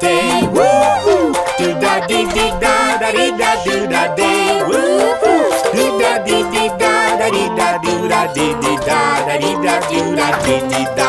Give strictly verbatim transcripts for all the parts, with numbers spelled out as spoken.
da day, woo woo. Do da dee dee da da dee da do da day, woo woo. Do da dee dee da da dee da do da dee dee da da dee da do da dee dee da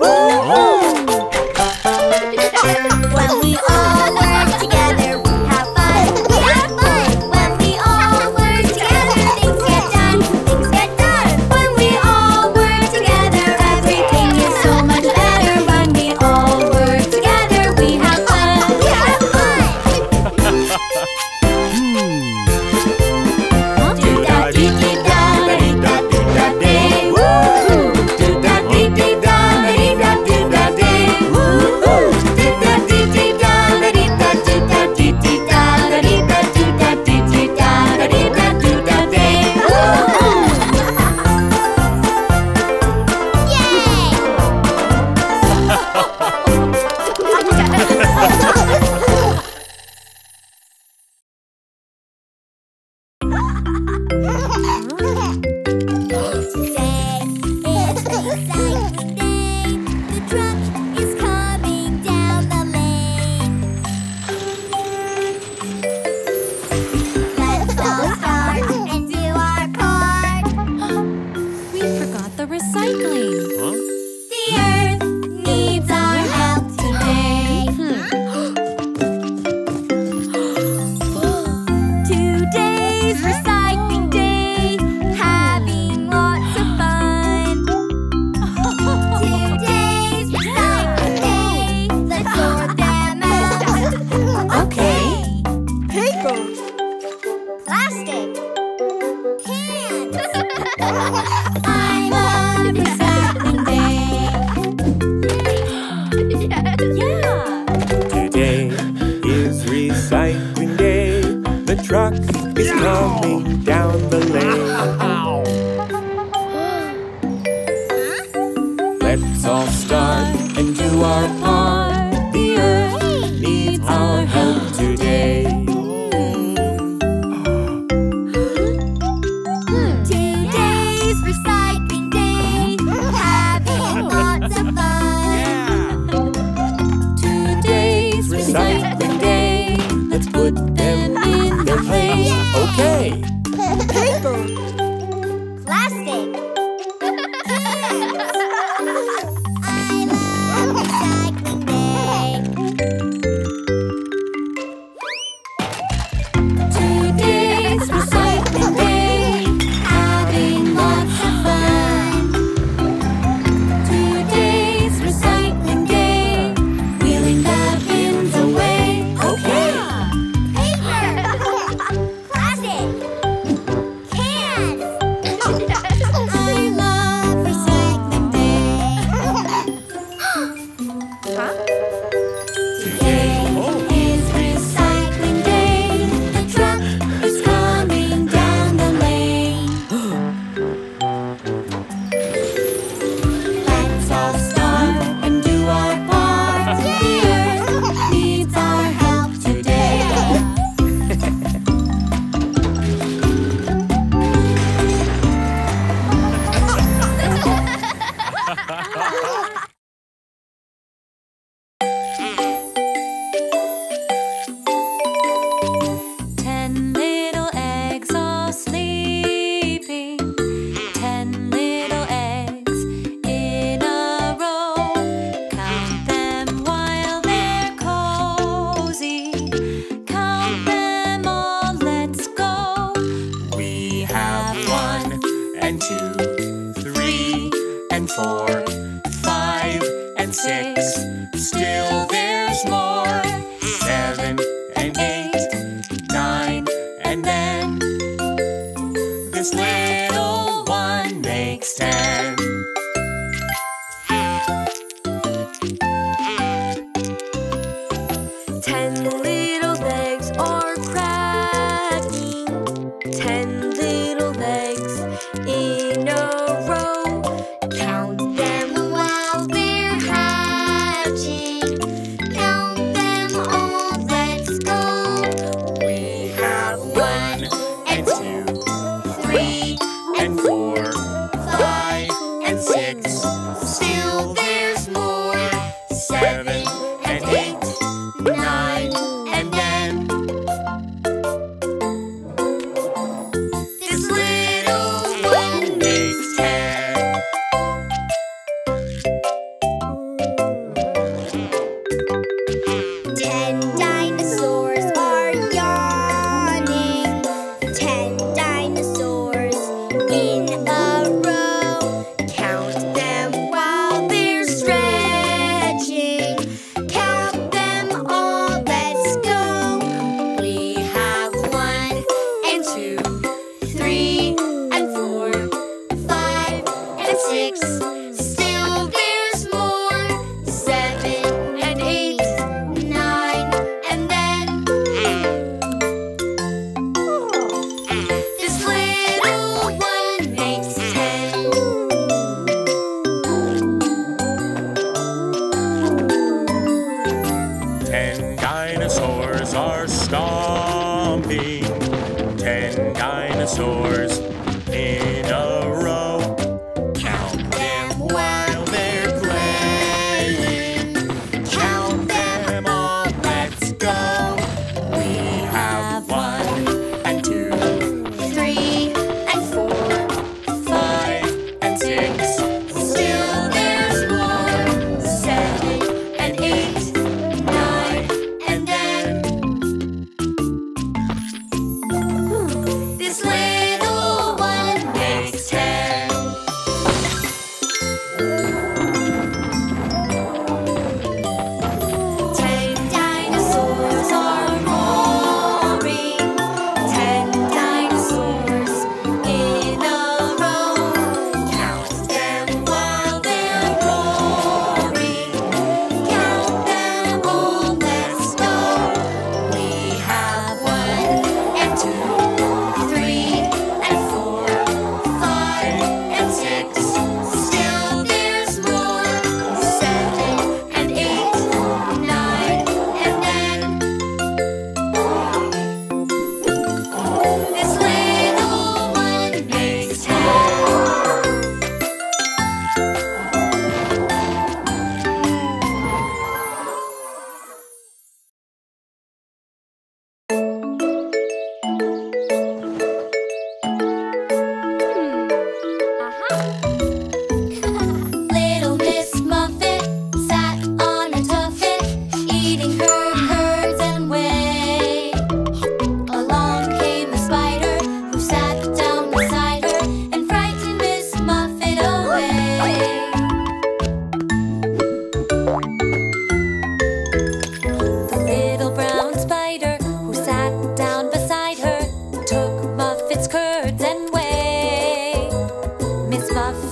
woo woo. When we all learn together, we have fun, we have fun. When we all learn together, things get done, things get done. When we all work together, everything is so much better. When we all work together, we have fun, we have fun. Do da dee dee da da dee da do da day. Woo! Do da dee dee da da dee da do da day. Woo! Six, still there's more. Seven.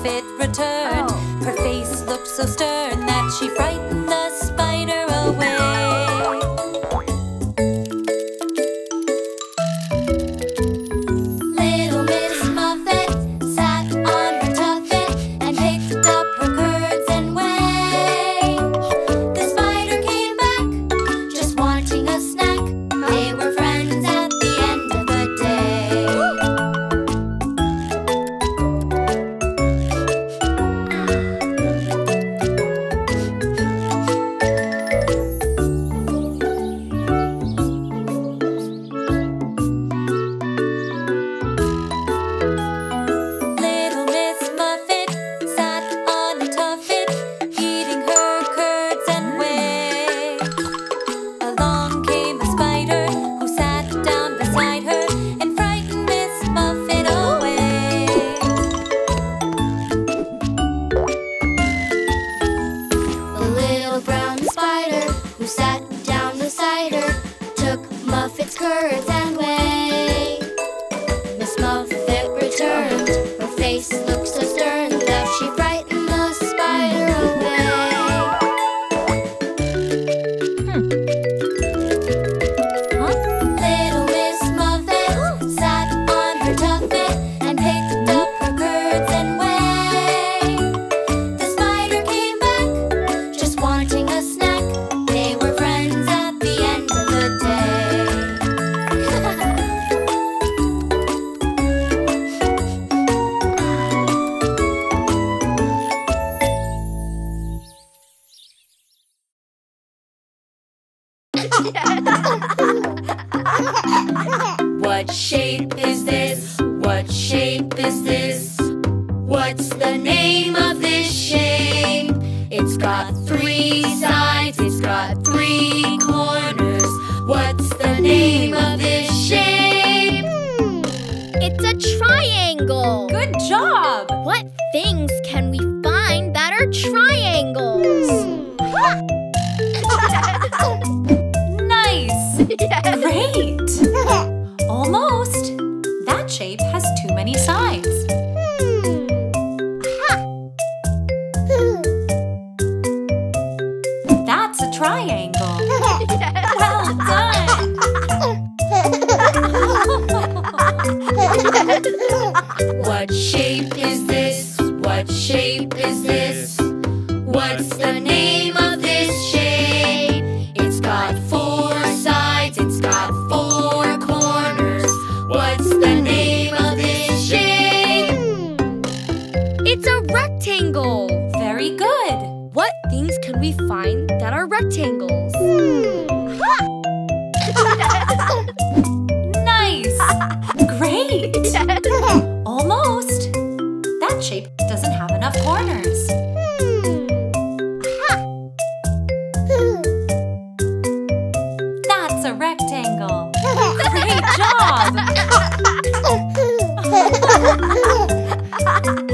fit return. Oh. Her face looked so stern that she frightened the spider away. Little Miss Muffet sat on her tuffet and picked up her curds and whey. The spider came back, just wanting a snack. They were friends at the end of the day. Muffet's curds and whey. Miss Muffet returned. Her face looked so stern that she frightened the spider away. Hmm. Huh? Little Miss Muffet oh. sat on her tuffet and picked up her curds and whey. The spider came back, just wanting a snack. They were friends at the end of the day. What shape is this? What shape is this? What's the name of this shape? It's got three sides, it's got three corners. What's the name of this shape? Hmm. It's a triangle. Good job! What things can we find that are triangles? Hmm. Great! Almost! That shape has too many sides. That's a triangle. Well done! What shape is this? What shape is this? What's the name of this shape? It's got four It's got four corners. What's the name of this shape? It's a rectangle. Very good. What things can we find that are rectangles? Nice. Great. Almost. That shape doesn't have enough corners. A rectangle. Great job! What shape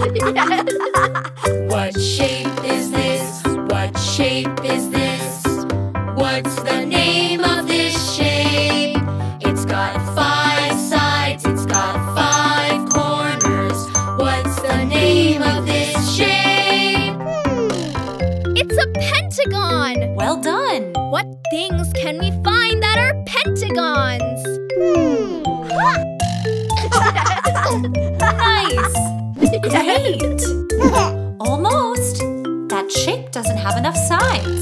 is this? What shape is this? What's the name of this shape? It's got five sides, it's got five corners. What's the name of this shape? Hmm. It's a pentagon! Well done! What things can we find that are pentagons? Hmm. Nice! Great! Almost! That shape doesn't have enough sides.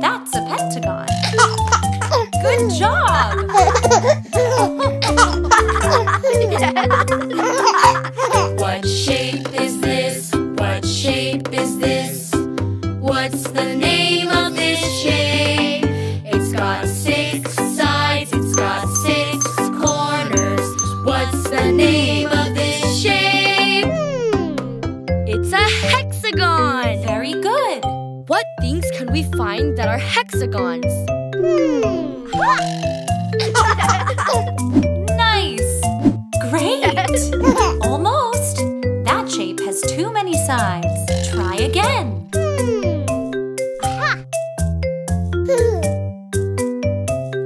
That's a pentagon. Good job! What shape is this? What shape is this? What's the name of this shape? It's got six sides, it's got six corners. What's the name of this shape? It's a hexagon! Very good! What things can we find that are hexagons? Nice! Great! Almost! That shape has too many sides. Try again.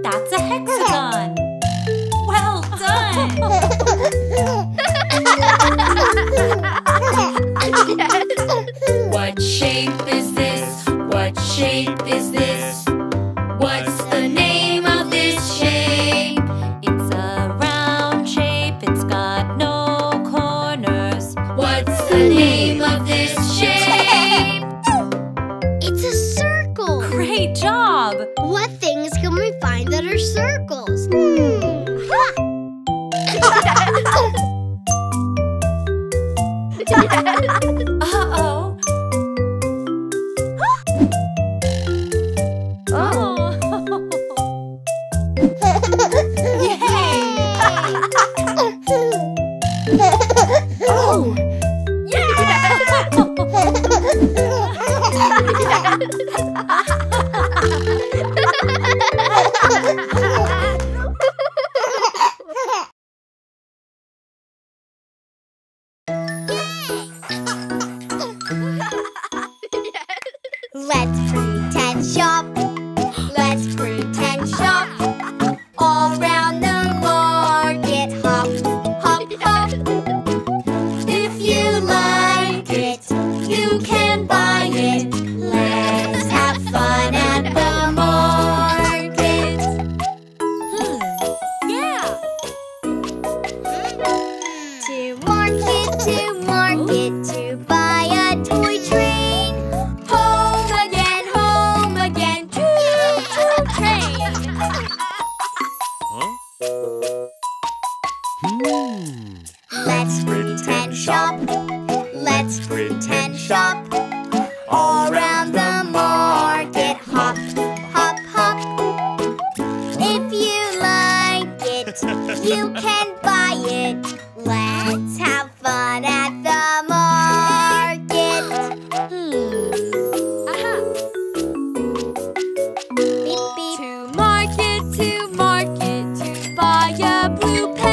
That's a hexagon. circles. Mm. Uh-oh. Oh. Yay! Oh. Let's pretend shop. Let's pretend shop. All round the market hop, hop, hop. If you like it, you can buy it. Let's have fun at the market. Hmm. Yeah. To market, to market, to buy a toy train. Let's pretend shop. Let's pretend shop. All round the market hop, hop, hop. If you like it, you can buy it. Let's have fun at the market. Hmm. Aha. Beep, beep. To market, to market, to buy a blue pen.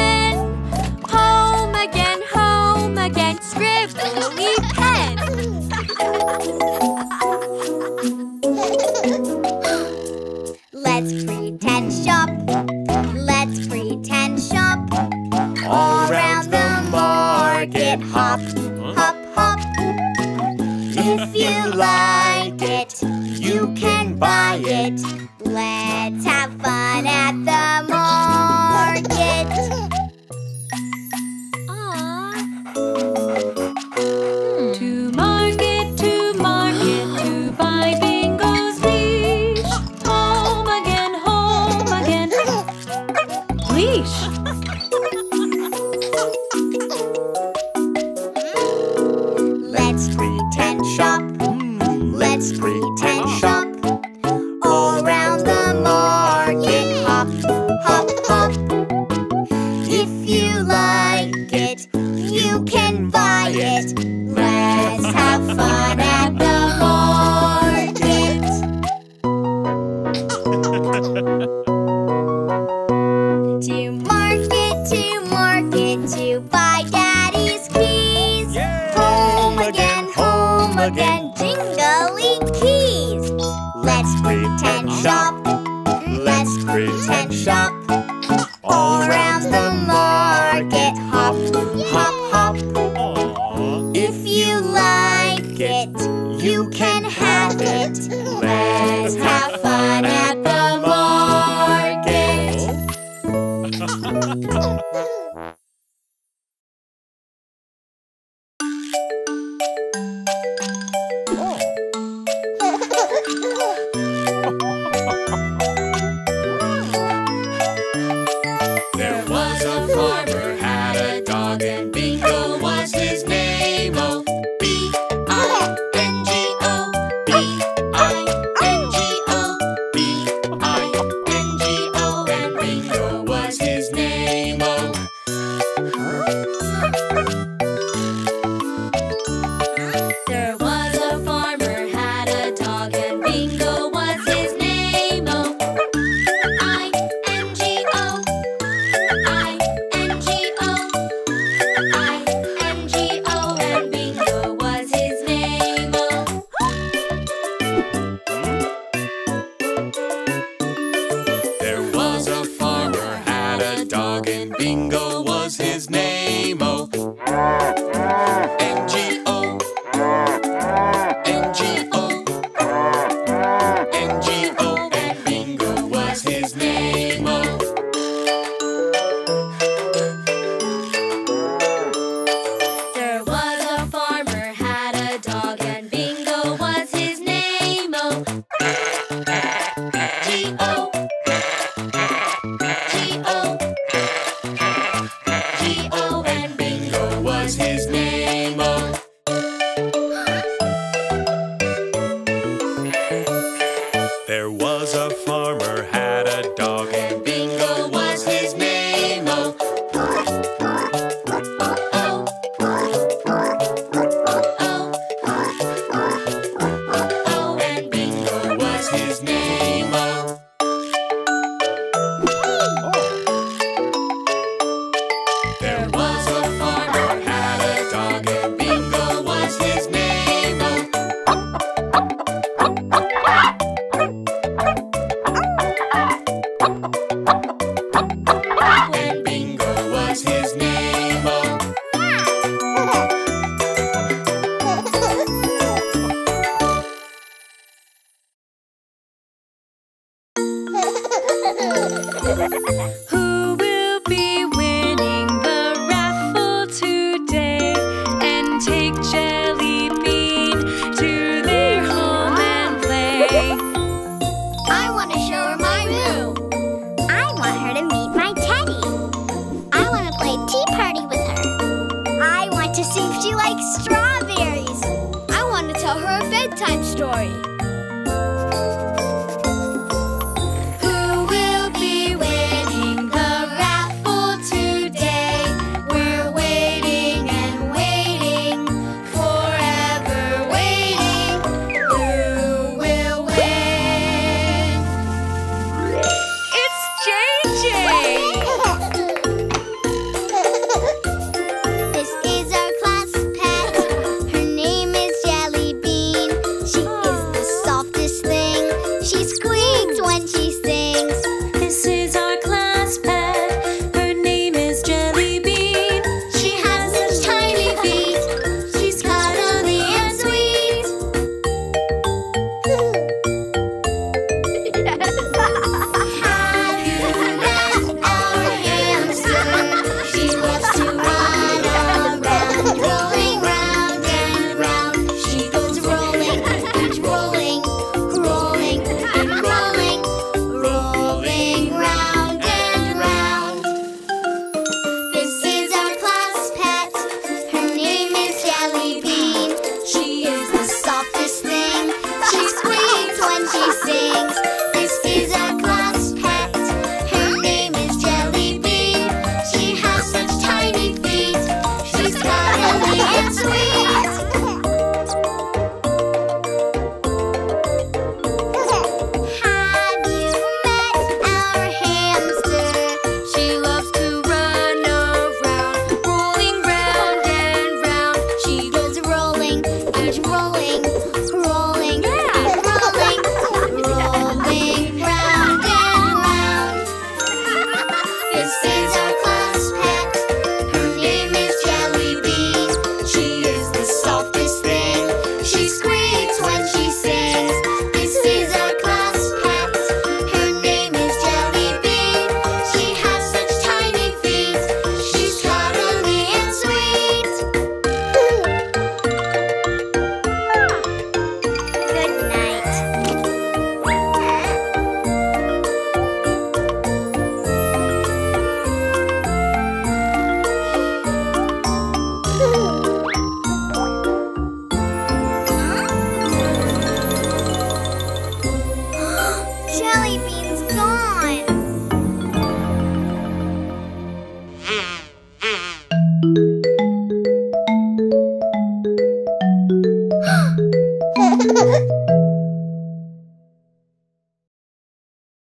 Let's pretend shop. Let's pretend shop. All round the market hop, hop, hop. If you like it, you can buy it. Let's have fun at the market. Let's pretend shop. Let's pretend shop. All round the market hop, hop, hop. If you like it, you can buy it. Let's have fun at the market. To market, to market, to buy daddy's keys. Yay! Home again, home again, jingly keys. Let's pretend shop. Let's pretend shop. All round the market hop, hop, hop. If you like it, you can have it. Let's have fun at the market. There was a farmer had a dog, and Bingo was his name. Oh, B I N G O, B I N G O, B I N G O, and Bingo was his name. Oh. There was a farmer had a dog, and Bingo was his name. Oh, I N G O, I N G O, I N G O, and Bingo was his name. Oh. There was a farmer had a dog, and Bingo was his name. Oh. N G O, N G O, N G O, and Bingo was his name. Oh. There was a farmer had a dog, and Bingo was his name. Oh. G O, Time story.